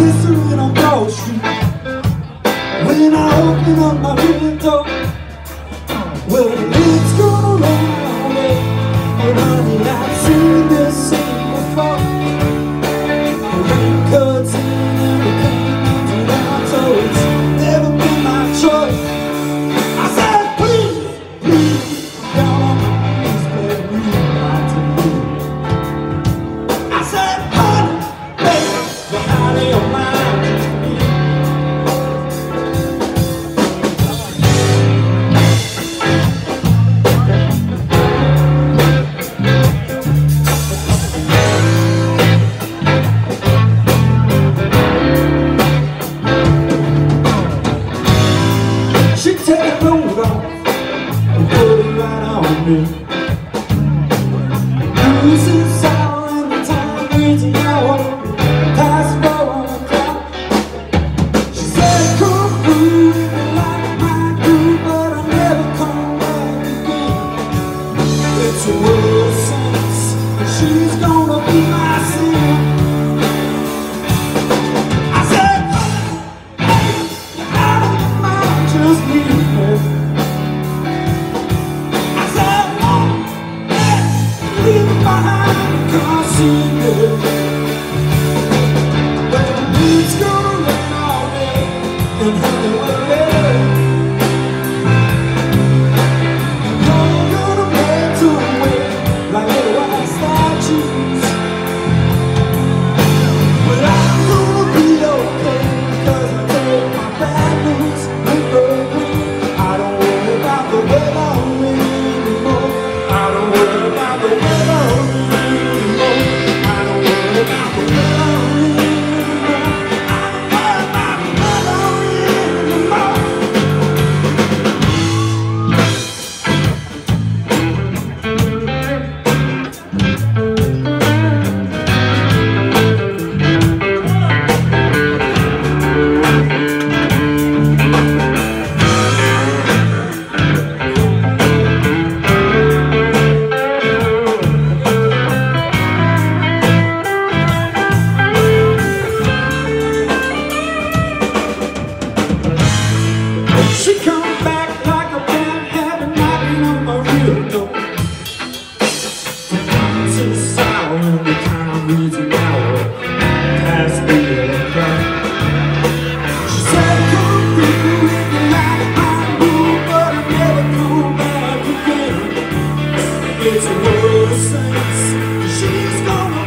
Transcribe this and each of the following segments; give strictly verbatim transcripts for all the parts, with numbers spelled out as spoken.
whistle when I'm coasting, when I open up my window. Well, the wind's gonna roll my way, and honey, I've seen this scene before. The rain cuts in and the pain comes without toes. It's never been my choice. I said, please, please, down on my knees, baby, not to me. I said, honey, baby, you're out of your mind. She take a load off and put it right on me. Losing sound and the time brings an hour past four on the clock. She said, come through, I like my groove, but I'll never come back again. It's a world of sense, and she's gonna be my sin. It's a world of sense. She's gonna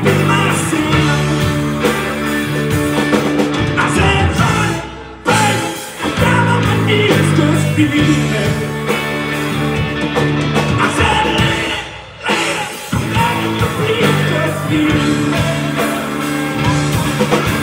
be my sin. I said, honey, baby, I'm down on my knees, just believe me. I said, lady, lady, I'm down on my knees, just believe me.